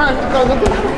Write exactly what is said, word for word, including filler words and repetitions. front, go look at